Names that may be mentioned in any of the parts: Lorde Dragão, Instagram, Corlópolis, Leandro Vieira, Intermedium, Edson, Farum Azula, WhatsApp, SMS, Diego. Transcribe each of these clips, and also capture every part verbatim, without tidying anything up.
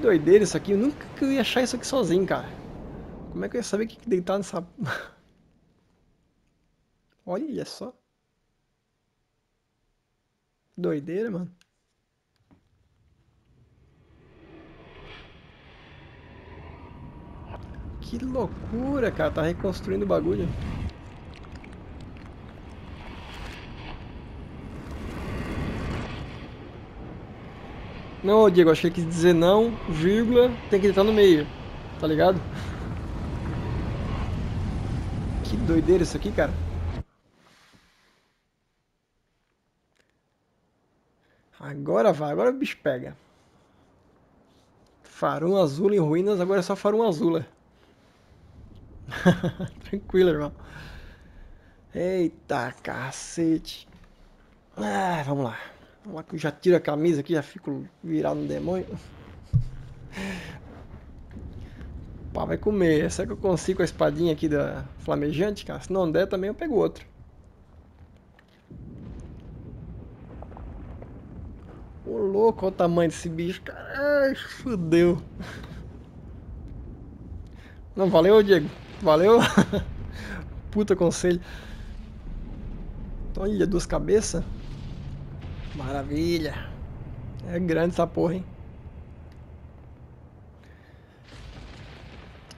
Que doideira isso aqui. Eu nunca ia achar isso aqui sozinho, cara. Como é que eu ia saber o que deitar nessa... Olha só. Doideira, mano. Que loucura, cara. Tá reconstruindo o bagulho. Não, Diego, acho que ele quis dizer não, vírgula, tem que entrar no meio, tá ligado? Que doideira isso aqui, cara. Agora vai, agora o bicho pega. Farum Azula em ruínas, agora é só Farum Azula. Tranquilo, irmão. Eita, cacete. Ah, vamos lá. Vamos lá que eu já tiro a camisa aqui, já fico virado no demônio. Pá, vai comer. Será que eu consigo a espadinha aqui da flamejante, cara? Se não der também eu pego outro. Ô louco, olha o tamanho desse bicho, cara. Ai, fudeu. Não, valeu, Diego. Valeu. Puta conselho. Olha, duas cabeças. Maravilha. É grande essa porra, hein?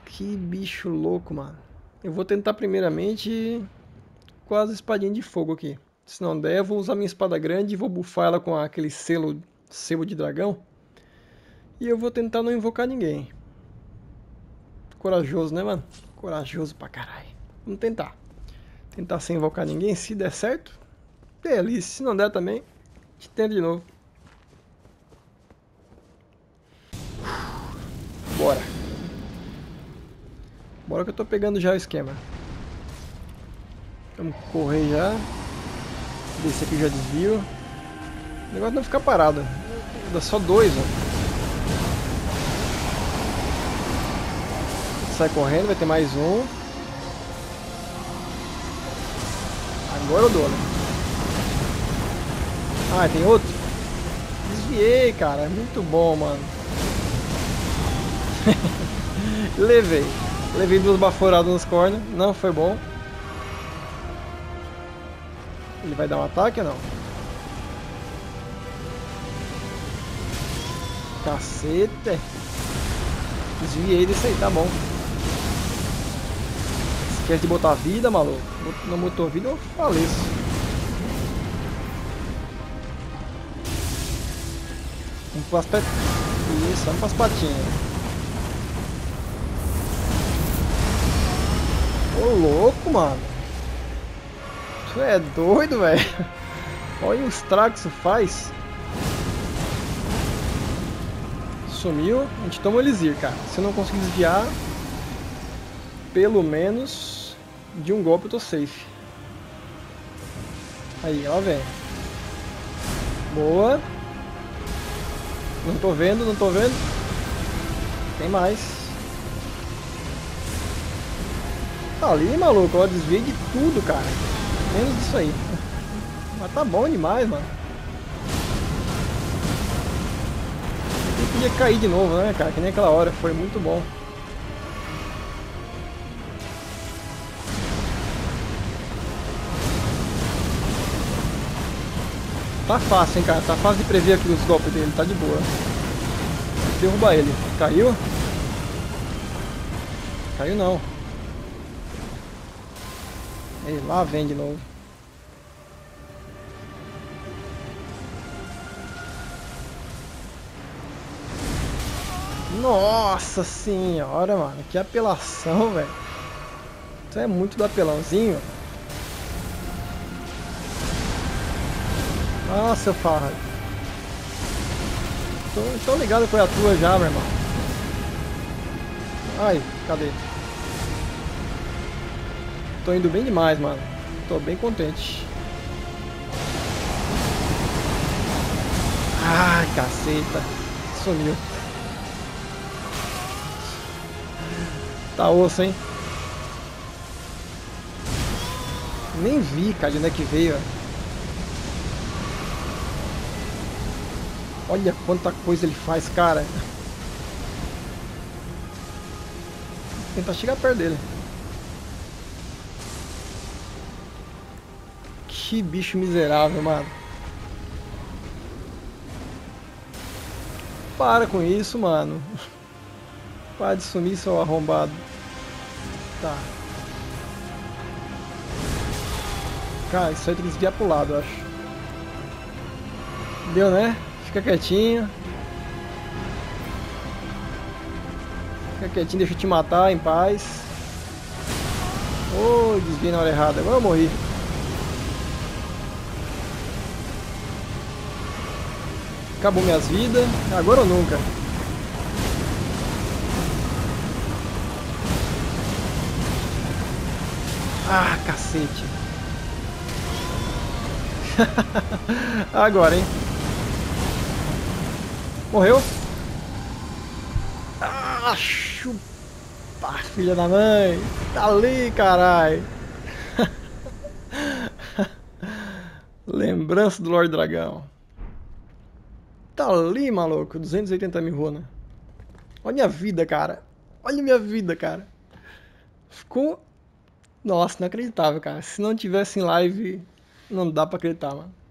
Que bicho louco, mano. Eu vou tentar primeiramente com as espadinhas de fogo aqui. Se não der, eu vou usar minha espada grande e vou bufar ela com aquele selo, sebo de dragão. E eu vou tentar não invocar ninguém. Corajoso, né, mano? Corajoso pra caralho. Vamos tentar. Tentar sem invocar ninguém. Se der certo, delícia. Se não der também... Tenta de novo. Bora. Bora que eu tô pegando já o esquema. Vamos correr já. Desse aqui eu já desvio. O negócio não ficar parado. Dá só dois, ó. Sai correndo, vai ter mais um. Agora eu dou, né? Ah, tem outro? Desviei, cara. Muito bom, mano. Levei. Levei duas baforadas nos cornos. Não foi bom. Ele vai dar um ataque ou não? Caceta. Desviei desse aí, tá bom. Esquece de botar vida, maluco. Não botou vida, eu faleço. Vamos para as patinhas. Isso, vamos para as patinhas. Ô louco, mano. Tu é doido, velho. Olha o estrago que isso faz. Sumiu. A gente toma o elixir, cara. Se eu não conseguir desviar, pelo menos de um golpe eu tô safe. Aí, ela vem. Boa. Não tô vendo, não tô vendo. Tem mais. Tá ali, maluco. Ó, desviei de tudo, cara. Menos disso aí. Mas tá bom demais, mano. Eu podia cair de novo, né, cara? Que nem aquela hora. Foi muito bom. Tá fácil, hein, cara. Tá fácil de prever aqui os golpes dele. Tá de boa. Derrubar ele. Caiu? Caiu não. Ei, lá vem de novo. Nossa senhora, mano. Que apelação, velho. Isso é muito do apelãozinho. Ah, seu farra. Tô, tô ligado com a tua já, meu irmão. Ai, cadê? Tô indo bem demais, mano. Tô bem contente. Ai, caceta. Sumiu. Tá osso, hein? Nem vi, cara, de onde é que veio, ó. Olha quanta coisa ele faz, cara. tentar chegar perto dele. Que bicho miserável, mano. Para com isso, mano. Para de sumir, seu arrombado. Tá. Cara, isso aí tem que desviar pro lado, eu acho. Deu, né? Fica quietinho. Fica quietinho, deixa eu te matar em paz. Oh, desviei na hora errada. Agora eu morri. Acabou minhas vidas. Agora ou nunca. Ah, cacete. Agora, hein. Morreu? Ah, chupa, filha da mãe. Tá ali, caralho. Lembrança do Lorde Dragão. Tá ali, maluco. duzentos e oitenta mil runa. Olha minha vida, cara. Olha minha vida, cara. Ficou... Nossa, inacreditável, cara. Se não tivesse em live, não dá pra acreditar, mano.